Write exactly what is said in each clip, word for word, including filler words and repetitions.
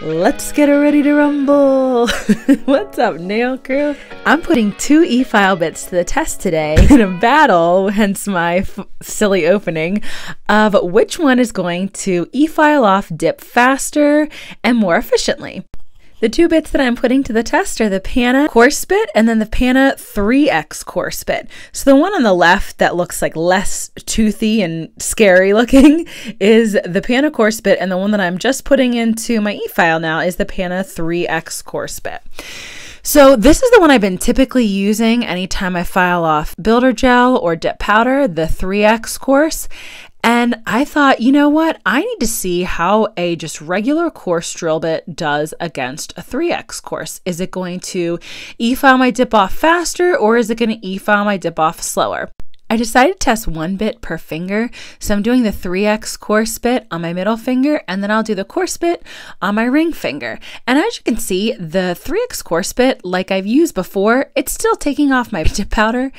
Let's get ready to rumble! What's up, nail crew? I'm putting two e-file bits to the test today in a battle, hence my f silly opening, of which one is going to e-file off dip faster and more efficiently. The two bits that I'm putting to the test are the Pana coarse bit and then the Pana three X coarse bit. So the one on the left that looks like less toothy and scary looking is the Pana coarse bit, and the one that I'm just putting into my e-file now is the Pana three X coarse bit. So this is the one I've been typically using anytime I file off builder gel or dip powder, the three X coarse. And I thought, you know what? I need to see how a just regular coarse drill bit does against a three X coarse. Is it going to e-file my dip off faster, or is it going to e-file my dip off slower? I decided to test one bit per finger. So I'm doing the three X coarse bit on my middle finger, and then I'll do the coarse bit on my ring finger. And as you can see, the three X coarse bit, like I've used before, it's still taking off my dip powder,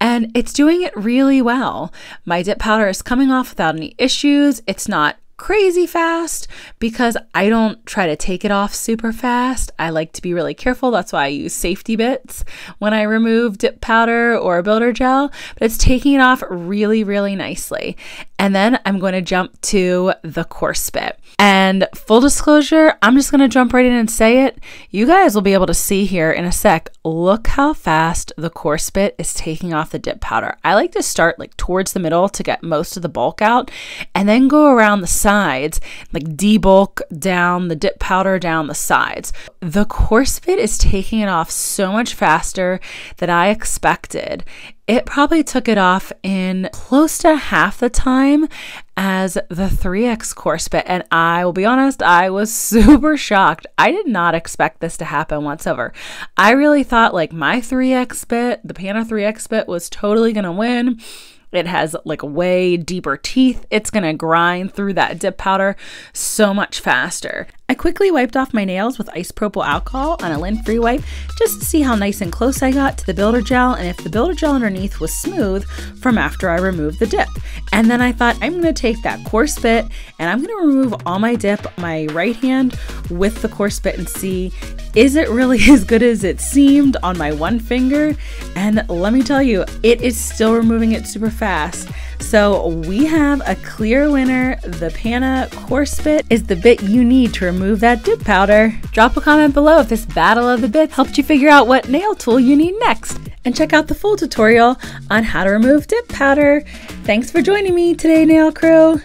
and it's doing it really well. My dip powder is coming off without any issues. It's not crazy fast because I don't try to take it off super fast. I like to be really careful. That's why I use safety bits when I remove dip powder or builder gel, but it's taking it off really, really nicely. And then I'm going to jump to the coarse bit. And full disclosure, I'm just going to jump right in and say it. You guys will be able to see here in a sec. Look how fast the coarse bit is taking off the dip powder. I like to start like towards the middle to get most of the bulk out, and then go around the sides, like debulk down the dip powder down the sides. The coarse bit is taking it off so much faster than I expected. It probably took it off in close to half the time as the three X coarse bit, and I will be honest, I was super shocked. I did not expect this to happen whatsoever. I really thought like my three X bit, the Pana three X bit, was totally gonna win. It has like way deeper teeth. It's gonna grind through that dip powder so much faster. I quickly wiped off my nails with isopropyl alcohol on a lint-free wipe just to see how nice and close I got to the builder gel and if the builder gel underneath was smooth from after I removed the dip. And then I thought, I'm gonna take that coarse bit and I'm gonna remove all my dip, my right hand, with the coarse bit and see, is it really as good as it seemed on my one finger? And let me tell you, it is still removing it super fast. So we have a clear winner. The Pana coarse bit is the bit you need to remove Remove that dip powder. Drop a comment below if this battle of the bits helped you figure out what nail tool you need next. And check out the full tutorial on how to remove dip powder. Thanks for joining me today, nail crew.